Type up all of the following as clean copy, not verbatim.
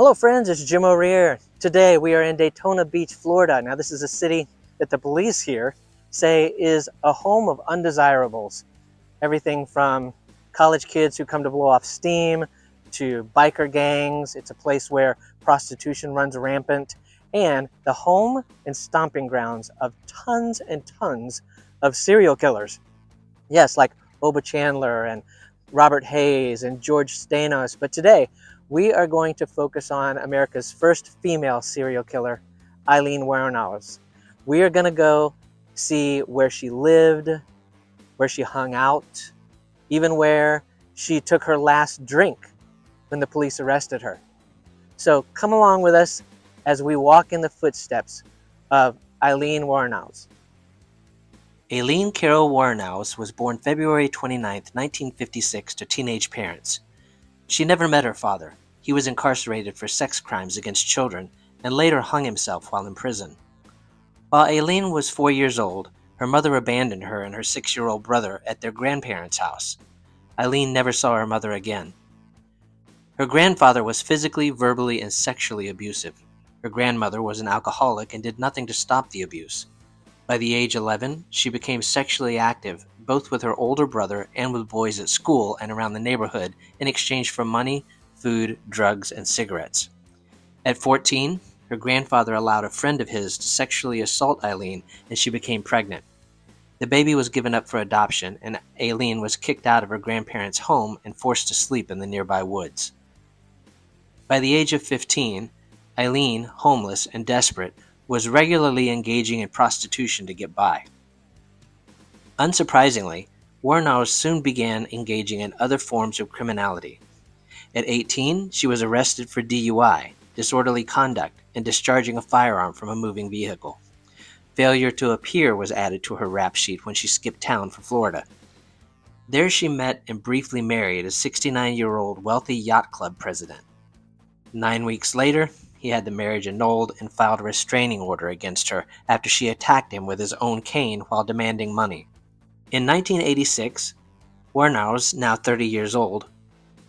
Hello friends, it's Jim O'Rear. Today we are in Daytona Beach, Florida. Now this is a city that the police here say is a home of undesirables. Everything from college kids who come to blow off steam to biker gangs. It's a place where prostitution runs rampant and the home and stomping grounds of tons and tons of serial killers. Yes, like Oba Chandler and Robert Hayes and George Stano, but today we are going to focus on America's first female serial killer, Aileen Wuornos. We are gonna go see where she lived, where she hung out, even where she took her last drink when the police arrested her. So come along with us as we walk in the footsteps of Aileen Wuornos. Aileen Carol Wuornos was born February 29, 1956 to teenage parents. She never met her father. He was incarcerated for sex crimes against children and later hung himself while in prison. While Aileen was 4 years old, her mother abandoned her and her six-year-old brother at their grandparents' house. Aileen never saw her mother again. Her grandfather was physically, verbally, and sexually abusive. Her grandmother was an alcoholic and did nothing to stop the abuse. By the age 11, she became sexually active, both with her older brother and with boys at school and around the neighborhood in exchange for money, food, drugs, and cigarettes. At 14, her grandfather allowed a friend of his to sexually assault Aileen and she became pregnant. The baby was given up for adoption and Aileen was kicked out of her grandparents' home and forced to sleep in the nearby woods. By the age of 15, Aileen, homeless and desperate, was regularly engaging in prostitution to get by. Unsurprisingly, Wuornos soon began engaging in other forms of criminality. At 18, she was arrested for DUI, disorderly conduct, and discharging a firearm from a moving vehicle. Failure to appear was added to her rap sheet when she skipped town for Florida. There she met and briefly married a 69-year-old wealthy yacht club president. 9 weeks later, he had the marriage annulled and filed a restraining order against her after she attacked him with his own cane while demanding money. In 1986, Wuornos, now 30 years old,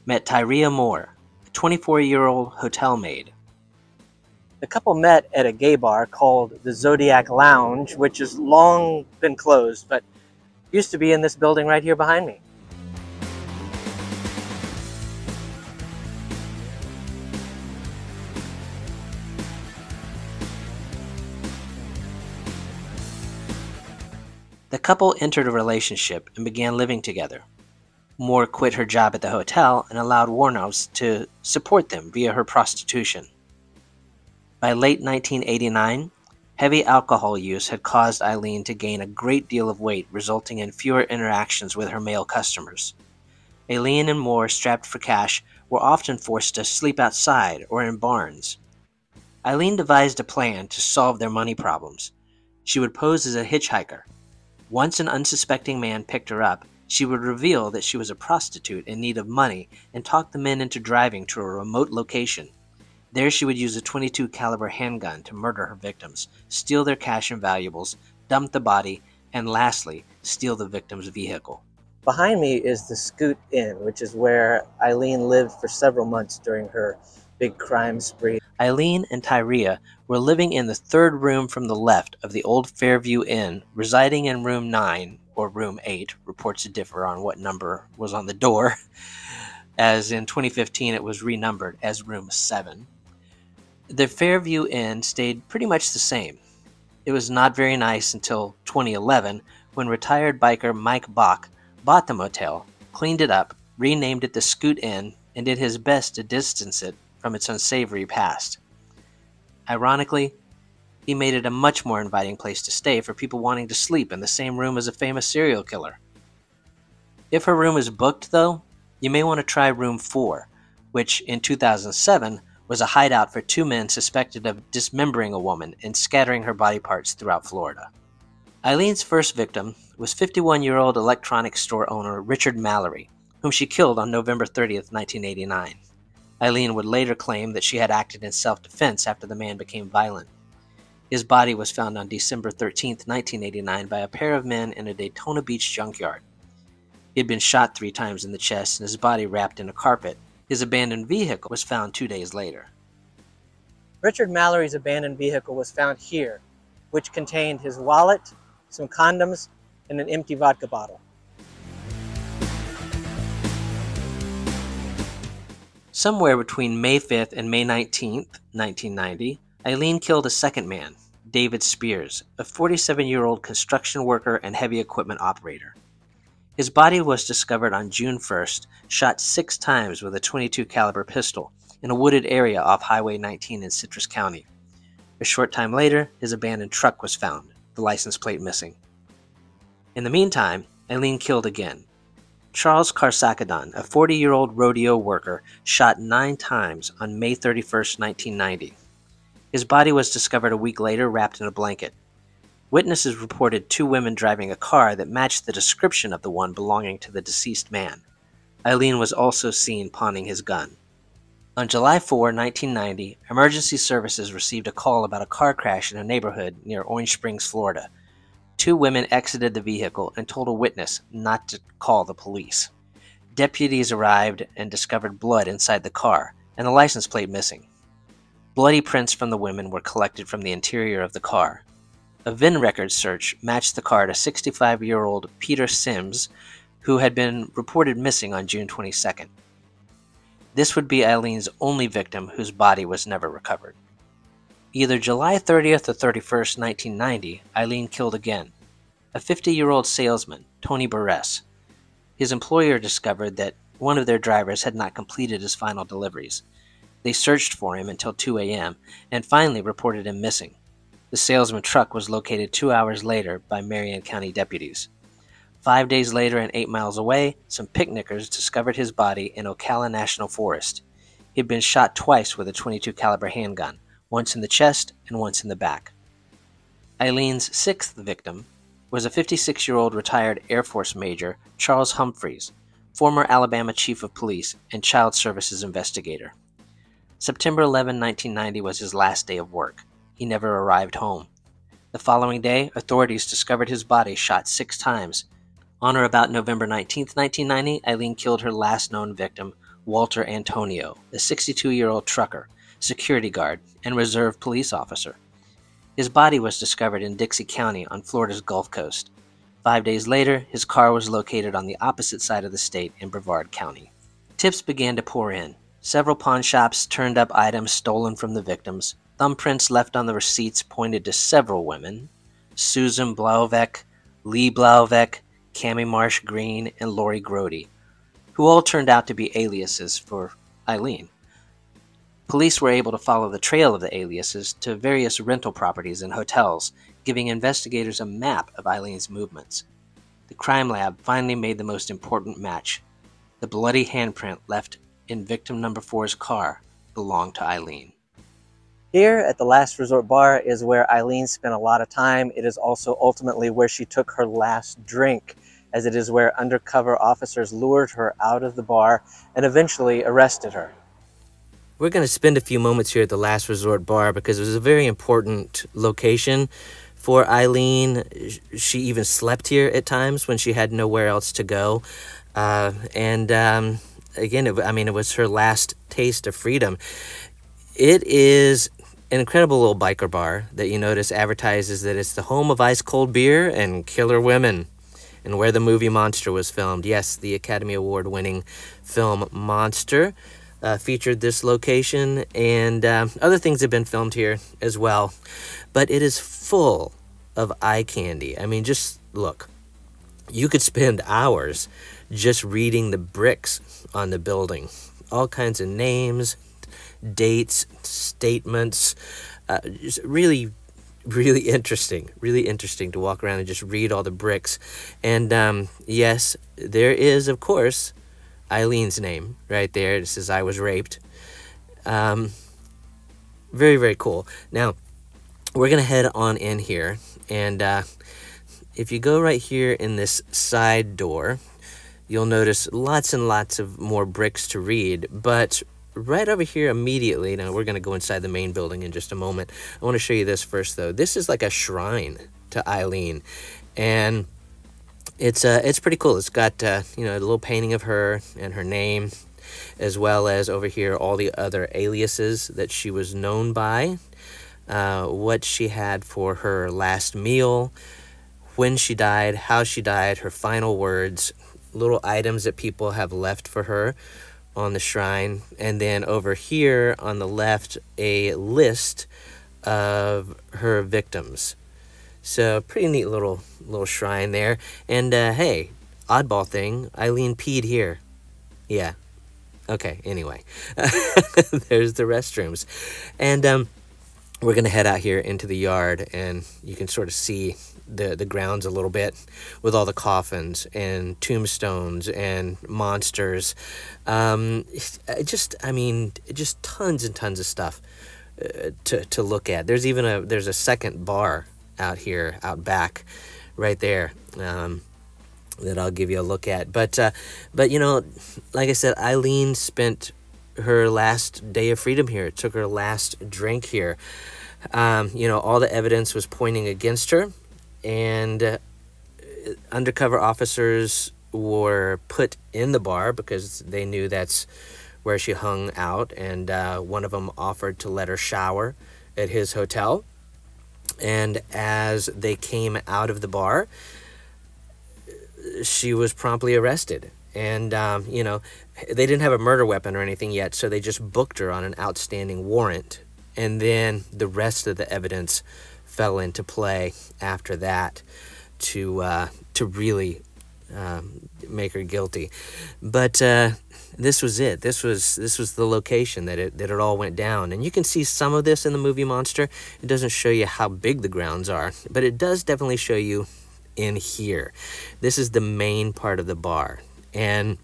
met Tyria Moore, a 24-year-old hotel maid. The couple met at a gay bar called the Zodiac Lounge, which has long been closed, but used to be in this building right here behind me. The couple entered a relationship and began living together. Moore quit her job at the hotel and allowed Wuornos to support them via her prostitution. By late 1989, heavy alcohol use had caused Aileen to gain a great deal of weight, resulting in fewer interactions with her male customers. Aileen and Moore, strapped for cash, were often forced to sleep outside or in barns. Aileen devised a plan to solve their money problems. She would pose as a hitchhiker. Once an unsuspecting man picked her up, she would reveal that she was a prostitute in need of money and talk the men into driving to a remote location. There she would use a .22 caliber handgun to murder her victims, steal their cash and valuables, dump the body, and lastly, steal the victim's vehicle. Behind me is the Scoot Inn, which is where Aileen lived for several months during her big crime spree. Aileen and Tyria were living in the third room from the left of the old Fairview Inn, residing in room 9 or room 8. Reports differ on what number was on the door, as in 2015 it was renumbered as room 7. The Fairview Inn stayed pretty much the same. It was not very nice until 2011 when retired biker Mike Bach bought the motel, cleaned it up, renamed it the Scoot Inn, and did his best to distance it from its unsavory past. Ironically, he made it a much more inviting place to stay for people wanting to sleep in the same room as a famous serial killer. If her room is booked, though, you may want to try room 4, which in 2007 was a hideout for two men suspected of dismembering a woman and scattering her body parts throughout Florida. Aileen's first victim was 51-year-old electronics store owner Richard Mallory, whom she killed on November 30th, 1989. Aileen would later claim that she had acted in self-defense after the man became violent. His body was found on December 13, 1989 by a pair of men in a Daytona Beach junkyard. He had been shot 3 times in the chest and his body wrapped in a carpet. His abandoned vehicle was found 2 days later. Richard Mallory's abandoned vehicle was found here, which contained his wallet, some condoms, and an empty vodka bottle. Somewhere between May 5th and May 19th, 1990, Aileen killed a second man, David Spears, a 47-year-old construction worker and heavy equipment operator. His body was discovered on June 1st, shot 6 times with a .22 caliber pistol in a wooded area off Highway 19 in Citrus County. A short time later, his abandoned truck was found, the license plate missing. In the meantime, Aileen killed again. Charles Carsacadon, a 40-year-old rodeo worker, shot 9 times on May 31st, 1990. His body was discovered a week later wrapped in a blanket. Witnesses reported 2 women driving a car that matched the description of the one belonging to the deceased man. Aileen was also seen pawning his gun. On July 4, 1990, emergency services received a call about a car crash in a neighborhood near Orange Springs, Florida. 2 women exited the vehicle and told a witness not to call the police. Deputies arrived and discovered blood inside the car and the license plate missing. Bloody prints from the women were collected from the interior of the car. A VIN record search matched the car to 65-year-old Peter Sims, who had been reported missing on June 22nd. This would be Eileen's only victim whose body was never recovered. Either July 30th or 31st, 1990, Aileen killed again, a 50-year-old salesman, Tony Barres. His employer discovered that one of their drivers had not completed his final deliveries. They searched for him until 2 a.m. and finally reported him missing. The salesman's truck was located 2 hours later by Marion County deputies. 5 days later and 8 miles away, some picnickers discovered his body in Ocala National Forest. He had been shot twice with a .22 caliber handgun, once in the chest and once in the back. Eileen's 6th victim was a 56-year-old retired Air Force Major, Charles Humphreys, former Alabama Chief of Police and Child Services investigator. September 11, 1990 was his last day of work. He never arrived home. The following day, authorities discovered his body shot 6 times. On or about November 19, 1990, Aileen killed her last known victim, Walter Antonio, a 62-year-old trucker, security guard, and reserve police officer. His body was discovered in Dixie County on Florida's Gulf Coast. 5 days later, his car was located on the opposite side of the state in Brevard County. Tips began to pour in. Several pawn shops turned up items stolen from the victims. Thumbprints left on the receipts pointed to several women: Susan Blaovec, Lee Blaovec, Cammy Marsh-Green, and Lori Grody, who all turned out to be aliases for Aileen. Police were able to follow the trail of the aliases to various rental properties and hotels, giving investigators a map of Eileen's movements. The crime lab finally made the most important match. The bloody handprint left in victim number 4's car belonged to Aileen. Here at the Last Resort Bar is where Aileen spent a lot of time. It is also ultimately where she took her last drink, as it is where undercover officers lured her out of the bar and eventually arrested her. We're going to spend a few moments here at the Last Resort Bar because it was a very important location for Aileen. She even slept here at times when she had nowhere else to go. Again, it was her last taste of freedom. It is an incredible little biker bar that you notice advertises that it's the home of ice cold beer and killer women, and where the movie Monster was filmed. Yes, the Academy Award winning film Monster featured this location, and other things have been filmed here as well. But it is full of eye candy. I mean, just look. You could spend hours just reading the bricks on the building. All kinds of names, dates, statements. Just really interesting. Really interesting to walk around and just read all the bricks. And yes, there is, of course, Eileen's name right there. It says, "I was raped." Very cool. Now, we're going to head on in here. And if you go right here in this side door, you'll notice lots and lots of more bricks to read. But right over here immediately, now we're going to go inside the main building in just a moment. I want to show you this first, though. This is like a shrine to Aileen. And it's pretty cool. It's got a little painting of her and her name, as well as over here all the other aliases that she was known by, what she had for her last meal, when she died, how she died, her final words, little items that people have left for her on the shrine. And then over here on the left, a list of her victims. So pretty neat little shrine there. And hey, oddball thing, Aileen peed here. Yeah, okay, anyway. There's the restrooms. And we're gonna head out here into the yard, and you can sort of see the grounds a little bit with all the coffins and tombstones and monsters. Just tons and tons of stuff to look at. There's even there's a second bar out here, out back, right there, that I'll give you a look at. But you know, like I said, Aileen spent her last day of freedom here. It took her last drink here. You know, all the evidence was pointing against her, and undercover officers were put in the bar because they knew that's where she hung out. And one of them offered to let her shower at his hotel. And as they came out of the bar, she was promptly arrested. And, you know, they didn't have a murder weapon or anything yet, so they just booked her on an outstanding warrant. And then the rest of the evidence fell into play after that to really make her guilty. But this was it. This was the location that it all went down. And you can see some of this in the movie Monster. It doesn't show you how big the grounds are, but it does definitely show you in here. This is the main part of the bar. And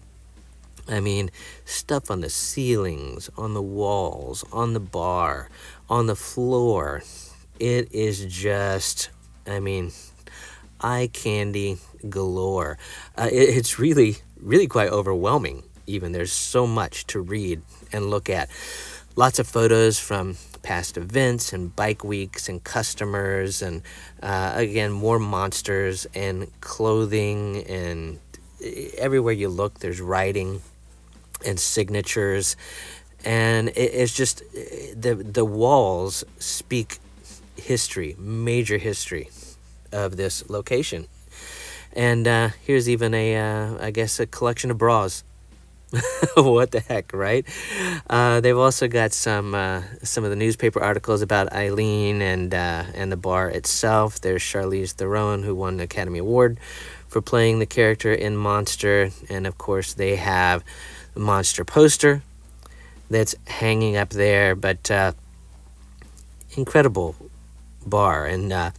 I mean, stuff on the ceilings, on the walls, on the bar, on the floor. It is just, I mean, eye candy galore. It's really, really quite overwhelming even. There's so much to read and look at. Lots of photos from past events and bike weeks and customers, and again, more monsters and clothing, and everywhere you look there's writing and signatures. And it's just, the walls speak history, major history of this location. And here's even a I guess a collection of bras. What the heck, right? They've also got some of the newspaper articles about Aileen and the bar itself. There's Charlize Theron, who won an Academy Award for playing the character in Monster. And of course they have the Monster poster that's hanging up there. But incredible bar. And I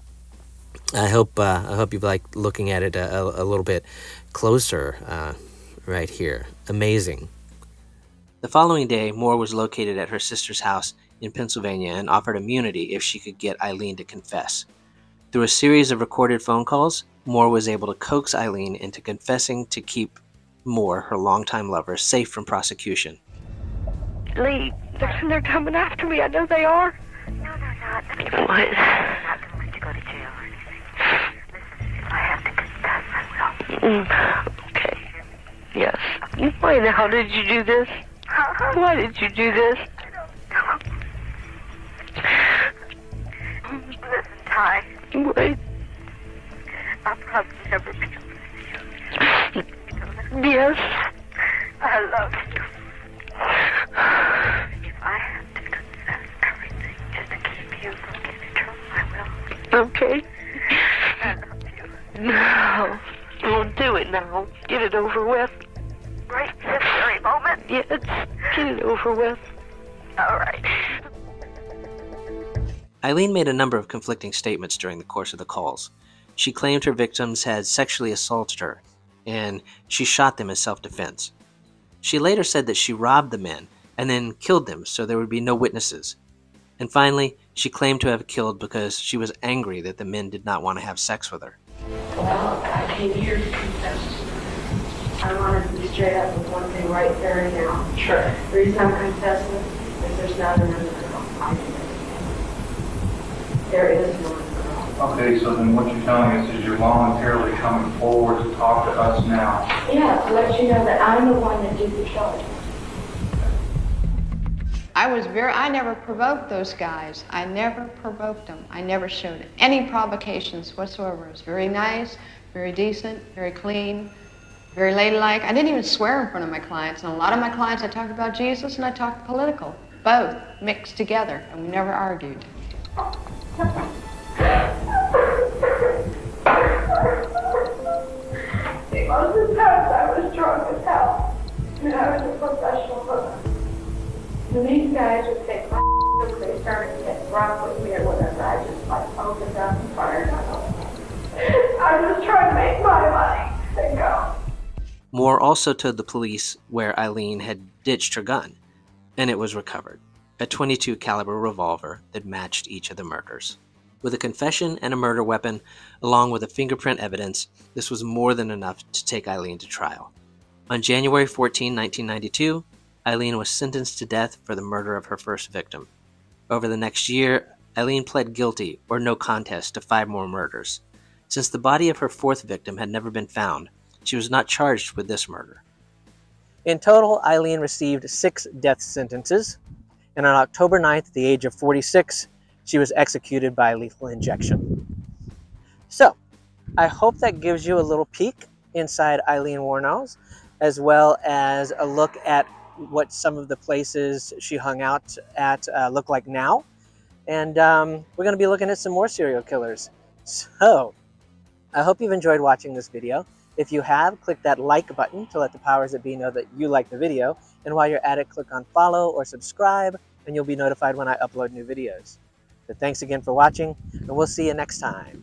hope you like looking at it a little bit closer right here. Amazing. The following day, Moore was located at her sister's house in Pennsylvania and offered immunity if she could get Aileen to confess. Through a series of recorded phone calls, Moore was able to coax Aileen into confessing to keep Moore, her longtime lover, safe from prosecution. Lee, they're coming after me. I know they are. No, they're not. What? I'm not going to let you go to jail or anything. Listen, if I have to confess, I will. Okay. Yes. Why in the hell did you do this? Why did you do this? I don't know. Listen, Ty. What? I'll probably never be able to do this. Yes. I love you. If I have to confess everything just to keep you from getting in trouble, I will. Okay. I love you. No. Don't do it now. Get it over with. Right this very moment? Yes. Get it over with. All right. Aileen made a number of conflicting statements during the course of the calls. She claimed her victims had sexually assaulted her, and she shot them as self-defense. She later said that she robbed the men and then killed them so there would be no witnesses. And finally, she claimed to have killed because she was angry that the men did not want to have sex with her. Well, I came here to confess. I wanted to be straight up with one thing right there and now. Sure. The reason I'm confessing is there's not another girl. There is no other girl. Okay, so then what you're telling us is you're voluntarily coming forward to talk to us now. Yeah, to let you know that I'm the one that did the killing. I never provoked those guys. I never provoked them. I never showed any provocations whatsoever. It was very nice, very decent, very clean, very ladylike. I didn't even swear in front of my clients. And a lot of my clients, I talked about Jesus and I talked political, both mixed together, and we never argued. See, most of the times I was drunk as hell, and I was a professional hooker. And these guys would take my and they started to get drunk with me or whatever. I just like opened up and fired on them. I was trying to make my money and go. Moore also told the police where Aileen had ditched her gun, and it was recovered, a .22 caliber revolver that matched each of the murders. With a confession and a murder weapon, along with the fingerprint evidence, this was more than enough to take Aileen to trial. On January 14, 1992, Aileen was sentenced to death for the murder of her first victim. Over the next year, Aileen pled guilty or no contest to 5 more murders. Since the body of her fourth victim had never been found, she was not charged with this murder. In total, Aileen received 6 death sentences, and on October 9th, at the age of 46, she was executed by lethal injection. So, I hope that gives you a little peek inside Aileen Wuornos, as well as a look at what some of the places she hung out at look like now. And we're going to be looking at some more serial killers. So, I hope you've enjoyed watching this video. If you have, click that like button to let the powers that be know that you like the video. And while you're at it, click on follow or subscribe, and you'll be notified when I upload new videos. But thanks again for watching, and we'll see you next time.